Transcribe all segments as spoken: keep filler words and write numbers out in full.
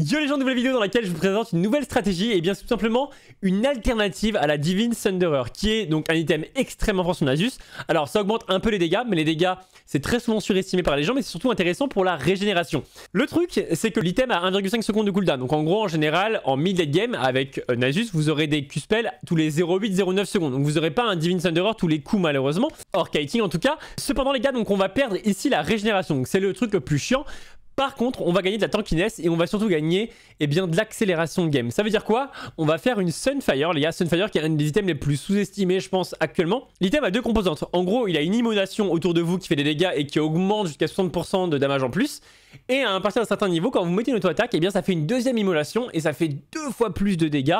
Yo les gens, nouvelle vidéo dans laquelle je vous présente une nouvelle stratégie et bien tout simplement une alternative à la Divine Sunderer qui est donc un item extrêmement fort sur Nasus. Alors ça augmente un peu les dégâts, mais les dégâts c'est très souvent surestimé par les gens, mais c'est surtout intéressant pour la régénération. Le truc c'est que l'item a un virgule cinq secondes de cooldown, donc en gros en général en mid-late game avec Nasus vous aurez des Q-spells tous les zéro virgule huit zéro virgule neuf secondes, donc vous aurez pas un Divine Sunderer tous les coups malheureusement, hors kiting en tout cas. Cependant les gars, donc on va perdre ici la régénération, donc c'est le truc le plus chiant. Par contre, on va gagner de la tankiness et on va surtout gagner eh bien, de l'accélération de game. Ça veut dire quoi? On va faire une Sunfire, les gars. Sunfire qui est un des items les plus sous-estimés, je pense, actuellement. L'item a deux composantes. En gros, il a une immonation autour de vous qui fait des dégâts et qui augmente jusqu'à soixante pour cent de damage en plus. Et à partir d'un certain niveau, quand vous mettez une auto-attaque, eh bien ça fait une deuxième immolation et ça fait deux fois plus de dégâts.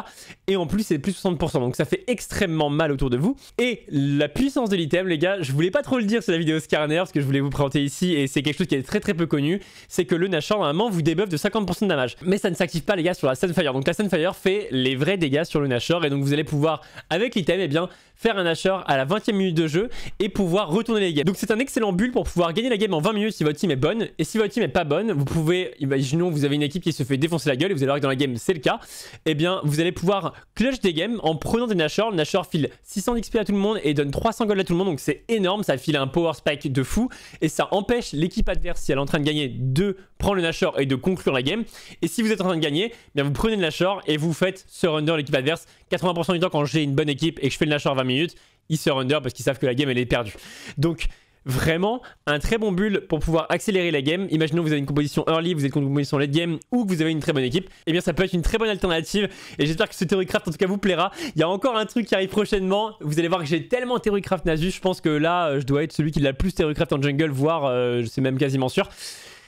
Et en plus, c'est plus soixante pour cent. Donc ça fait extrêmement mal autour de vous. Et la puissance de l'item, les gars, je voulais pas trop le dire sur la vidéo Scarner, parce que je voulais vous présenter ici et c'est quelque chose qui est très très peu connu. C'est que le Nashor, normalement, vous débuffe de cinquante pour cent de damage. Mais ça ne s'active pas, les gars, sur la Sunfire. Donc la Sunfire fait les vrais dégâts sur le Nashor. Et donc vous allez pouvoir, avec l'item, eh bien faire un Nashor à la vingtième minute de jeu et pouvoir retourner les games. Donc c'est un excellent build pour pouvoir gagner la game en vingt minutes si votre team est bonne. Et si votre team est pas bonne, vous pouvez, imaginons vous avez une équipe qui se fait défoncer la gueule et vous allez voir que dans la game c'est le cas, et eh bien vous allez pouvoir clutch des games en prenant des Nashor. Le Nashor file six cents d'X P à tout le monde et donne trois cents gold à tout le monde, donc c'est énorme, ça file un power spike de fou et ça empêche l'équipe adverse, si elle est en train de gagner, de prendre le Nashor et de conclure la game. Et si vous êtes en train de gagner, eh bien vous prenez le Nashor et vous faites surrender l'équipe adverse. Quatre-vingts pour cent du temps quand j'ai une bonne équipe et que je fais le Nashor à vingt minutes, ils surrender parce qu'ils savent que la game elle est perdue. Donc vraiment un très bon build pour pouvoir accélérer la game. Imaginons que vous avez une composition early, vous êtes une composition late game ou que vous avez une très bonne équipe, et bien ça peut être une très bonne alternative. Et j'espère que ce Theorycraft en tout cas vous plaira. Il y a encore un truc qui arrive prochainement. Vous allez voir que j'ai tellement Theorycraft Nasus, je pense que là je dois être celui qui l'a le plus Theorycraft en jungle, voire euh, je suis même quasiment sûr.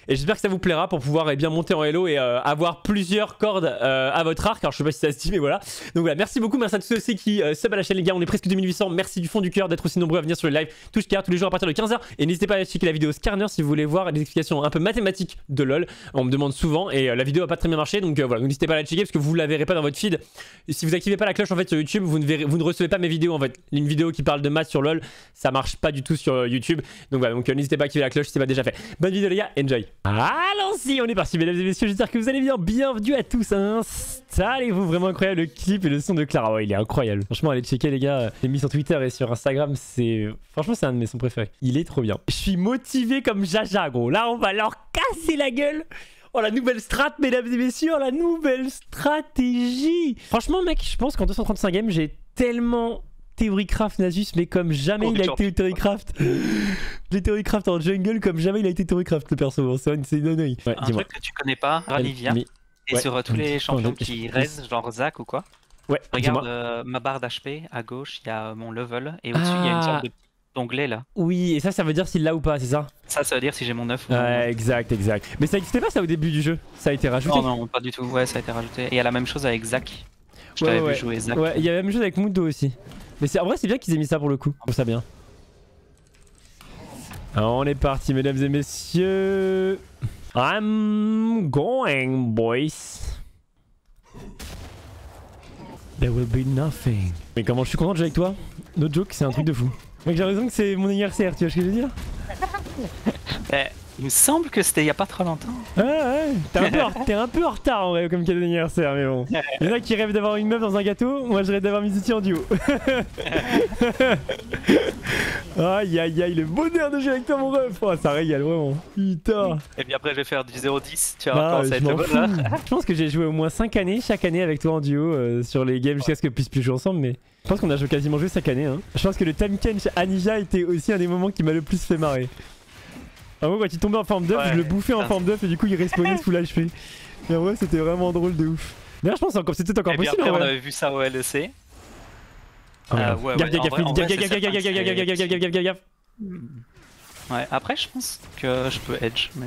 Et j'espère que ça vous plaira pour pouvoir eh bien, monter en Hello et euh, avoir plusieurs cordes euh, à votre arc. Alors je sais pas si ça se dit, mais voilà. Donc voilà, merci beaucoup, merci à tous ceux aussi qui euh, sub à la chaîne les gars, on est presque deux mille huit cents. Merci du fond du cœur d'être aussi nombreux à venir sur les lives Twitch tous les jours à partir de quinze heures. Et n'hésitez pas à checker la vidéo Scarner si vous voulez voir des explications un peu mathématiques de LOL. On me demande souvent et euh, la vidéo a pas très bien marché. Donc euh, voilà, n'hésitez pas à la checker parce que vous la verrez pas dans votre feed. Et si vous activez pas la cloche en fait sur YouTube, vous ne, verrez, vous ne recevez pas mes vidéos en fait. Une vidéo qui parle de maths sur LOL, ça marche pas du tout sur euh, YouTube. Donc voilà, donc euh, n'hésitez pas à activer la cloche si c'est pas déjà fait. Bonne vidéo les gars, enjoy. Allons-y, on est parti mesdames et messieurs, j'espère que vous allez bien, bienvenue à tous, installez-vous, vraiment incroyable le clip et le son de Clara, ouais il est incroyable, franchement allez checker les gars, j'ai mis sur Twitter et sur Instagram, c'est, franchement c'est un de mes sons préférés, il est trop bien, je suis motivé comme Jaja gros, là on va leur casser la gueule. Oh la nouvelle strat mesdames et messieurs, la nouvelle stratégie. Franchement mec, je pense qu'en deux cent trente-cinq games j'ai tellement Theorycraft Nasus, mais comme jamais il a été Theorycraft. Les Theorycraft en jungle, comme jamais il a été Theorycraft le perso. C'est une oeil. Ouais, un truc que tu connais pas, Ralivia. Mais... Et ouais. Sur tous les champions qui raisent, genre Zac ou quoi. Ouais, regarde euh, ma barre d'H P, à gauche il y a mon level, et au-dessus il ah. y a une sorte de d'onglet là. Oui, et ça, ça veut dire s'il l'a ou pas, c'est ça? Ça, ça veut dire si j'ai mon neuf ou mon ouais, neuf. Exact, exact. Mais ça n'existait pas ça au début du jeu? Ça a été rajouté? Non, non, pas du tout, ouais, ça a été rajouté. Et il y a la même chose avec Zac. Je ouais, t'avais ouais. vu jouer Zac. Ouais, il y a la même chose avec Mundo aussi. Mais en vrai c'est bien qu'ils aient mis ça pour le coup, on ça bien. Alors, on est parti mesdames et messieurs. I'm going boys. There will be nothing. Mais comment je suis content de jouer avec toi. Notre joke c'est un truc de fou. Mec j'ai raison que c'est mon anniversaire, tu vois ce que je veux dire. eh, il me semble que c'était il y a pas trop longtemps. Ah ouais, t'es un, un peu en retard en vrai comme cadeau d'anniversaire mais bon. Il y en a qui rêvent d'avoir une meuf dans un gâteau, moi je rêve d'avoir Mizuti en duo. Aïe aïe aïe, le bonheur de jouer avec toi mon ref, oh, ça régale vraiment, putain. Et puis après je vais faire du zéro dix, tu vas voir comment ça va être bon là. Je pense que j'ai joué au moins cinq années, chaque année avec toi en duo euh, sur les games jusqu'à ce que puisse plus jouer ensemble mais... Je pense qu'on a quasiment joué cinq années hein. Je pense que le time change chez Anija était aussi un des moments qui m'a le plus fait marrer. En gros quand il tombait en forme d'œuf, ouais, je le bouffais en forme d'œuf et du coup il respawnait sous l'H P. Et en vrai c'était vraiment drôle de ouf. D'ailleurs je pense que c'était encore possible. Après, on avait vu ça au L E C. Gaffe gaffe gaffe gaffe gaffe. Ouais après je pense que je peux edge mais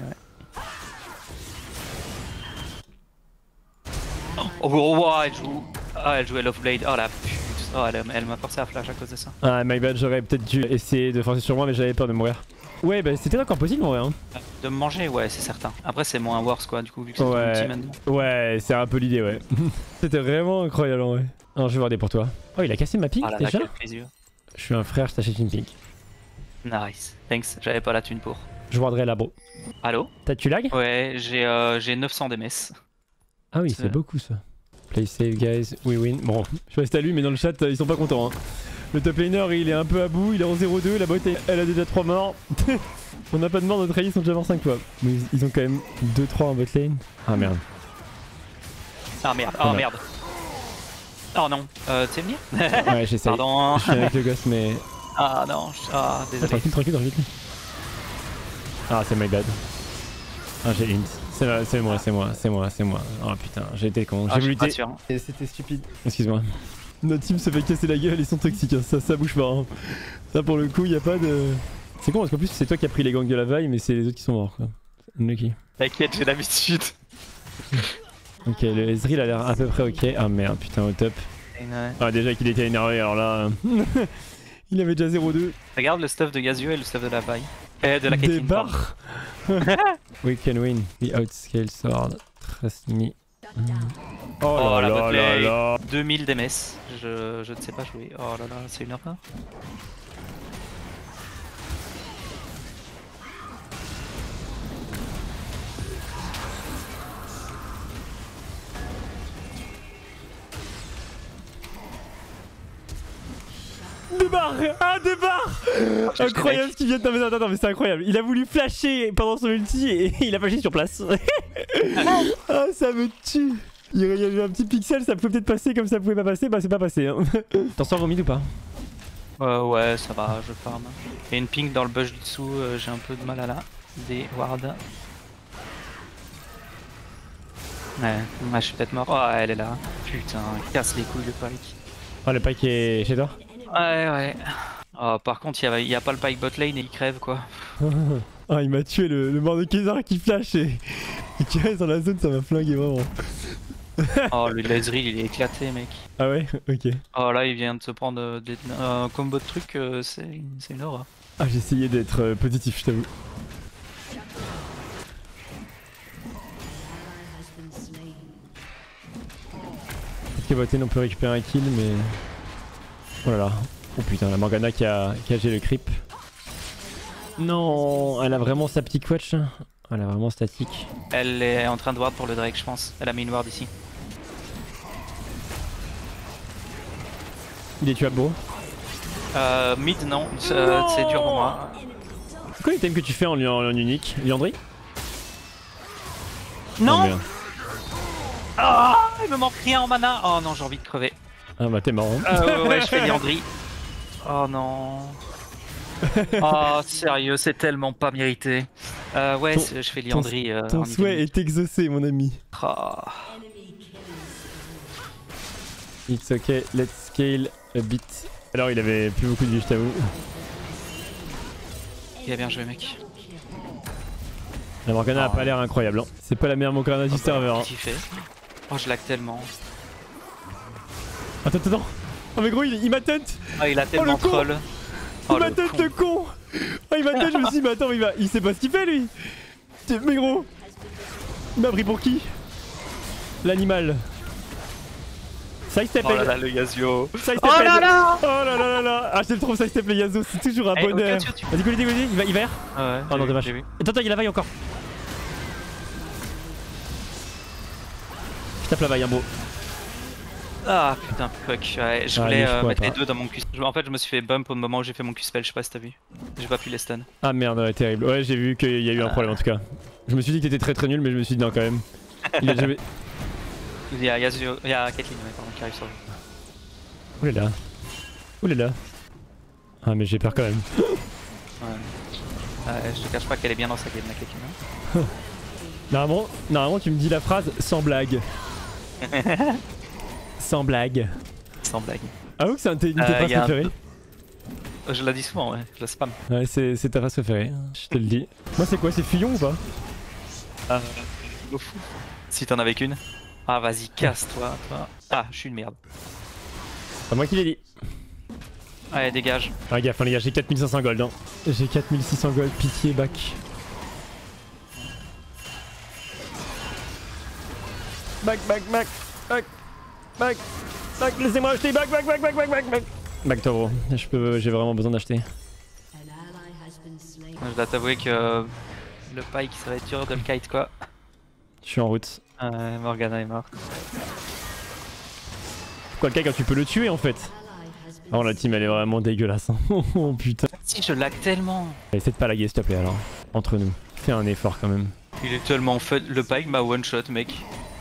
ouais. Oh wow elle joue. Ah elle jouait Love Blade, oh la pute. Oh elle, elle m'a forcé à flash à cause de ça. Ah my bad, j'aurais peut-être dû essayer de forcer sur moi mais j'avais peur de mourir. Ouais bah c'était encore possible en vrai hein. De me manger ouais c'est certain. Après c'est moins worse quoi du coup vu que c'est ouais. Tout petit maintenant. Ouais c'est un peu l'idée ouais. C'était vraiment incroyable en vrai. Alors je vais regarder pour toi. Oh il a cassé ma pink ah, déjà. Je suis un frère, je t'achète une pink. Nice, thanks, j'avais pas la thune pour. Je regarderai là bro. Allô. T'as tu lag? Ouais j'ai euh, neuf cents D M S. Ah oui, c'est beaucoup ça. Play safe guys, we win. Bon, je reste à lui mais dans le chat ils sont pas contents. Hein. Le top laner il est un peu à bout, il est en zéro deux, la bot elle a déjà trois morts. On n'a pas de mort, notre alliés sont déjà morts cinq fois. Mais ils ont quand même deux trois en bot lane. Ah merde. Ah merde, oh, oh merde. Oh non, euh, tu sais venir. Ouais j'essaie, je suis avec le gosse mais... Ah non, ah désolé. Ah, tranquille, tranquille, tranquille. Ah c'est my bad. Ah j'ai int. C'est moi, c'est moi, c'est moi, c'est moi. Oh putain, j'ai été con, j'ai lutté. Et c'était stupide. Excuse-moi. Notre team se fait casser la gueule, ils sont toxiques, hein. ça, ça bouge pas. Hein. Ça pour le coup, y a pas de... C'est con parce qu'en plus c'est toi qui as pris les gangs de la vaille, mais c'est les autres qui sont morts quoi. Unlucky. T'inquiète, j'ai l'habitude. Ok, le Ezreal a l'air à peu près ok. Ah merde, putain, au top. Ah déjà qu'il était énervé, alors là... Il avait déjà zéro deux. Regarde le stuff de Yasuo et le stuff de la vaille. Euh, de la Caitlyn. Des barres. We can win. We outscale sword. Trust me. Oh, oh la bot lane. deux mille D M S. Je, je ne sais pas jouer. Oh là là, c'est une erreur. Deux barres. Ah deux barres. Oh, incroyable ce qu'il vient de... Non mais attends, mais c'est incroyable. Il a voulu flasher pendant son ulti et il a flashé sur place. Ah ça me tue. Il y avait un petit pixel, ça pouvait peut-être passer comme ça pouvait pas passer, bah c'est pas passé hein. T'en sors au mid ou pas? Euh ouais ça va, je farm. Il y a une ping dans le bush du dessous, euh, j'ai un peu de mal à la... Des wards. Ouais, moi je suis peut-être mort. Oh elle est là. Putain, casse les couilles le Pike. Oh le Pike est chez toi? Ouais ouais. Oh, par contre il n'y a, a pas le Pike bot lane et il crève quoi. Ah il m'a tué le, le mort de Kaisar qui flash et, et qui reste dans la zone, ça m'a flingué vraiment. Oh le Ezreal il est éclaté mec. Ah ouais ok. Oh là il vient de se prendre des, euh, un combo de trucs, euh, c'est une horreur. Ah j'ai essayé d'être euh, positif je t'avoue. Peut-être que bot lane on peut récupérer un kill mais... Oh là là, oh putain la Morgana qui a cagé le creep. Non, elle a vraiment sa petite quatch. Elle a vraiment statique. Elle est en train de ward pour le Drake je pense. Elle a mis une ward ici. Il est tuable bro? Euh mid non, euh, c'est dur pour moi. C'est quoi les thèmes que tu fais en, en, en unique? Liandri? Non oh, ah, il me manque rien en mana. Oh non j'ai envie de crever. Ah bah t'es mort hein. Euh, ouais, ouais je fais Liandri. Oh non. Oh sérieux c'est tellement pas mérité. Euh, ouais ton, je fais Liandri. Ton, euh, ton souhait est exaucé mon ami. Oh. It's ok, let's scale a bit. Alors il avait plus beaucoup de vie je t'avoue. Il a bien joué mec. La Morgana oh. a pas l'air incroyable hein. C'est pas la meilleure Morgana oh, du bah, serveur. Hein. Oh je lag tellement. Attends, attends, oh mais gros il, il m'atteint. Ah il a tellement oh, le troll. Il oh, m'atteint le, le con. Ah il m'atteint, je me suis dit mais attends il, va... il sait pas ce qu'il fait lui. Mais gros, il m'a pris pour qui? L'animal. Ça il s'est oh là là le Yasuo. Ça il s'est oh là là. Oh là là là là. Ah je le trouve ça il s'est appelé Yasuo, c'est toujours un hey, bonheur. Okay, vas-y go, go, go, il va, il va R. Ah ouais, oh non dommage. Attends, attends il a la vaille encore. Je tape la vaille hein bro. Ah putain fuck, ouais, je voulais ah, euh, mettre pas. les deux dans mon Q. En fait je me suis fait bump au moment où j'ai fait mon Q-spell, je sais pas si t'as vu. J'ai pas pu les stun. Ah merde ouais terrible, ouais j'ai vu qu'il y a eu un problème euh... en tout cas. Je me suis dit que t'étais très très nul mais je me suis dit non quand même. Il a déjà... Il y a Yasuo, il y a Kathleen ouais, pardon, qui arrive sur le... Oulala. Oulala. Ah mais j'ai peur quand même. Ouais. Euh, je te cache pas qu'elle est bien dans sa game la Kathleen. Hein. Normalement, normalement tu me dis la phrase sans blague. Sans blague. Sans blague. Ah oui que c'est une de tes phrases préférées. Je la dis souvent ouais, je la spam. Ouais c'est ta phrase préférée, je te le dis. Moi c'est quoi, c'est Fillon ou pas? Ah euh, fou. Si t'en avais qu'une. Ah vas-y casse-toi toi. Ah je suis une merde. C'est moi qui l'ai dit. Allez dégage. Ah gaffe hein, les gars, j'ai quatre mille cinq cents gold hein. J'ai quatre mille six cents gold, pitié back. Back back back back. Back, back, laissez-moi acheter, back, back, back, back, back, back, back. Back toi bro, je peux, j'ai vraiment besoin d'acheter. Je dois t'avouer que le Pike ça va être dur de le kite quoi. Je suis en route. Ouais, Morgana est morte. Pourquoi quelqu'un tu peux le tuer en fait? Oh la team elle est vraiment dégueulasse. Oh putain. Si je lag tellement. Essaie de pas laguer s'il te plaît alors. Entre nous. Fais un effort quand même. Il est tellement fun. Le Pike m'a one shot mec.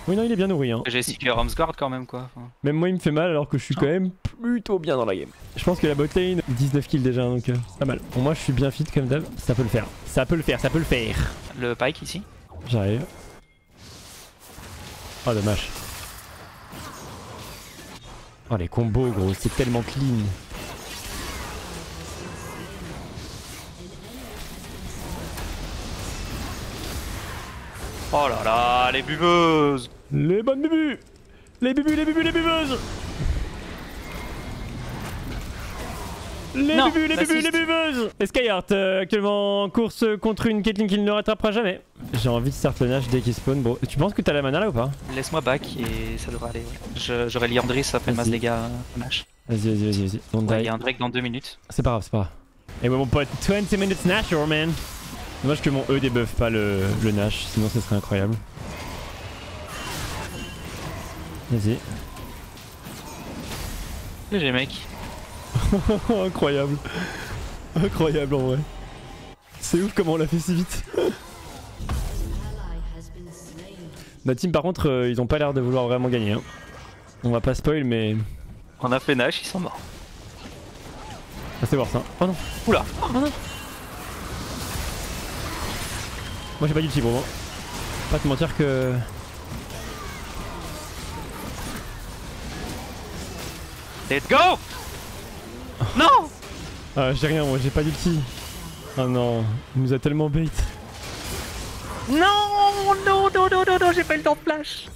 Oui non il est bien nourri hein. J'ai essayé Rumsguard quand même quoi. Enfin... Même moi il me fait mal alors que je suis quand même plutôt bien dans la game. Je pense que la botlane dix-neuf kills déjà donc euh, pas mal. Pour moi je suis bien fit comme d'hab. Ça peut le faire. Ça peut le faire, ça peut le faire. Le Pike ici. J'arrive. Oh dommage. Oh les combos gros, c'est tellement clean. Oh là là, les buveuses. Les bonnes bubus. Les bubus, les bubus, les buveuses. Les non, bubus, les bubus, les buveuses. Et Skyheart euh, actuellement en course contre une Caitlyn qu'il ne rattrapera jamais. J'ai envie de start le Nash dès qu'il spawn bro. Tu penses que t'as la mana là ou pas? Laisse-moi back et ça devrait aller ouais. J'aurai Liandri, ça fait masse les gars au Nash. Vas-y, vas-y, vas-y, vas-y. Il ouais, y a un break dans deux minutes. C'est pas grave, c'est pas grave. Et ouais mon pote, twenty minutes Nashor man. Dommage que mon E débuffe pas le, le Nash, sinon ce serait incroyable. Vas-y. G G mec. Incroyable. Incroyable en vrai. C'est ouf comment on l'a fait si vite. La team par contre euh, ils ont pas l'air de vouloir vraiment gagner hein. On va pas spoil mais... On a fait Nash, ils sont morts. Ah, c'est voir ça. Oh non. Oula. Oh non. Moi j'ai pas d'ulti pour moi. Pas te mentir que... Let's go. Non. Ah j'ai rien moi, j'ai pas d'ulti. Ah oh, non, il nous a tellement bait. Non, non, non, non, non, non, j'ai pas eu le temps de flash.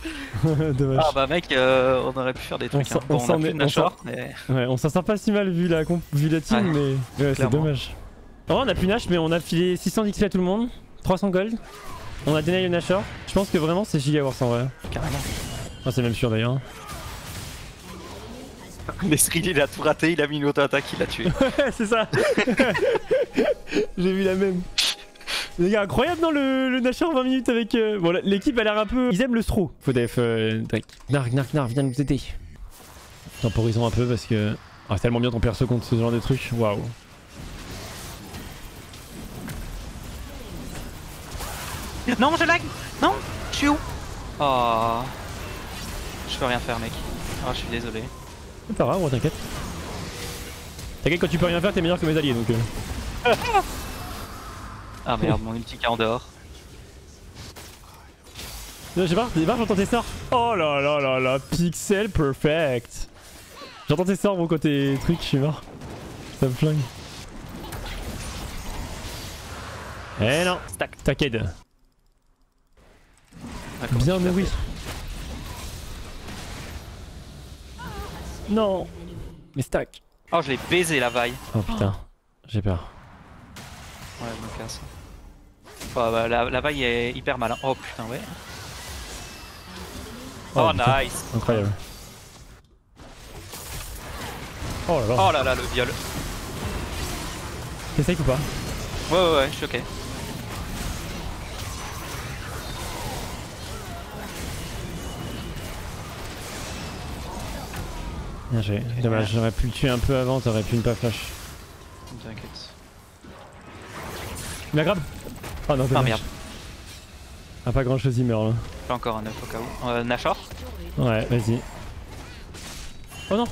Dommage. Ah bah mec, euh, on aurait pu faire des trucs. On hein. Bon, on, on, est, on Nashor, mais... Ouais, on s'en sort pas si mal vu la, vu la team, ouais, mais ouais, c'est dommage. Oh, on a plus Nash, mais on a filé six cents X P à tout le monde, trois cents gold. On a dénaillé le Nashor. Je pense que vraiment c'est giga worth en vrai. Carrément. Ah, c'est même sûr d'ailleurs. L'Esril il a tout raté, il a mis une auto-attaque, il l'a tué. Ouais, c'est ça. J'ai vu la même. Les gars, incroyable dans le, le Nashor en vingt minutes avec... Euh... Bon, l'équipe a l'air un peu... Ils aiment le straw. Faut def... Euh... Gnar, Gnar, Gnar, viens nous aider. Temporisons un peu parce que... Ah, c'est tellement bien ton perso contre ce genre de truc. Waouh. Non, je lag. Non, je suis où? Oh... Je peux rien faire, mec. Oh, je suis désolé. C'est pas grave, t'inquiète. T'inquiète, quand tu peux rien faire, t'es meilleur que mes alliés, donc... Euh... Ah merde, mon ulti qui est en dehors. Je sais pas, j'entends tes sorts. Oh là là là là, pixel perfect. J'entends tes sorts, mon côté truc, je suis mort. Ça me flingue. Eh non, stack, t'inquiète. Bien, mais oui. Non, mais stack. Oh, je l'ai baisé la vaille. Oh putain, j'ai peur. Ouais, je me casse. Oh, bah, la, la vaille est hyper malin. Oh putain, ouais. Oh, oh putain. Nice. Incroyable. Oh là là. Oh là là, le viol. T'es safe ou pas? Ouais, ouais, ouais, je suis ok. Bien joué. Dommage, j'aurais pu le tuer un peu avant, t'aurais pu ne pas flash. T'inquiète. Il m'a grab. Oh non, ah merde. Ah, pas grand chose, il meurt là. J'ai encore un œuf au cas où. Euh, Nashor. Ouais, vas-y. Oh non.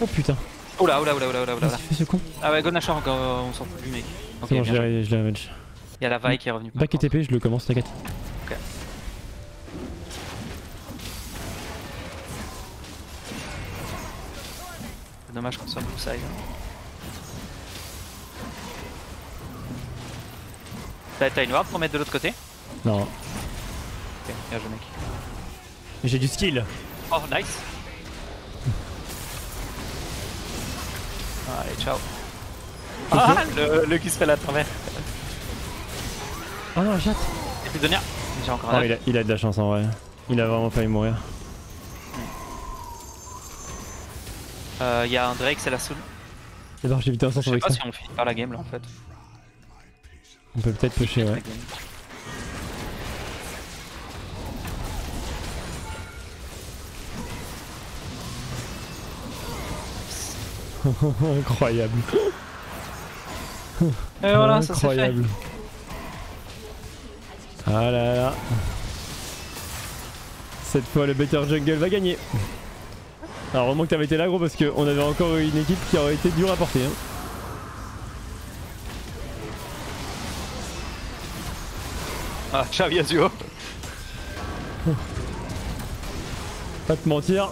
Oh putain. Oula, oula, oula, oula, oula. Qu'est-ce qu'il fait ce con? Ah ouais, go Nashor, go, on s'en fout plus, mec. Ok, bon, je l'ai damage. Y'a la vaille qui est revenue. Back et T P, je le commence, t'inquiète. Ok. Dommage qu'on soit blue side. T'as une ward pour mettre de l'autre côté? Non. Ok, bien joué mec. J'ai du skill. Oh nice. Allez ciao. Ah le, le qui se fait la travers. Oh non j'attends. Et puis Donia. J'ai encore un. Oh, il, a, il a de la chance en vrai. Il a vraiment failli mourir. Il euh, y a un Drake, c'est la soul. D'abord j'ai vite un sens avec ça. Je sais pas si on finit par la game là en fait. On peut peut-être pusher ouais. Incroyable. Et voilà, ça c'est fait. Ah là là. Cette fois le Better Jungle va gagner. Alors heureusement que t'avais été là gros parce qu'on avait encore une équipe qui aurait été dure à porter. Hein. Ah, ciao Yasuo. Pas te mentir.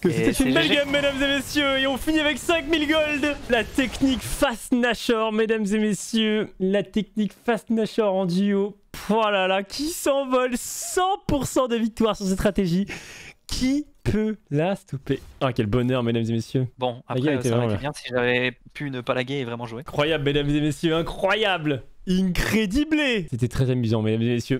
Que c'était une belle game mesdames et messieurs, et on finit avec cinq mille gold. La technique face Nashor mesdames et messieurs, la technique face Nashor en duo. Oh là là, qui s'envole, cent pour cent de victoire sur cette stratégie. Qui peut la stopper? Ah quel bonheur mesdames et messieurs. Bon après ça aurait été bien si j'avais pu ne pas laguer et vraiment jouer. Incroyable mesdames et messieurs, incroyable. Incrédible. C'était très amusant mesdames et messieurs.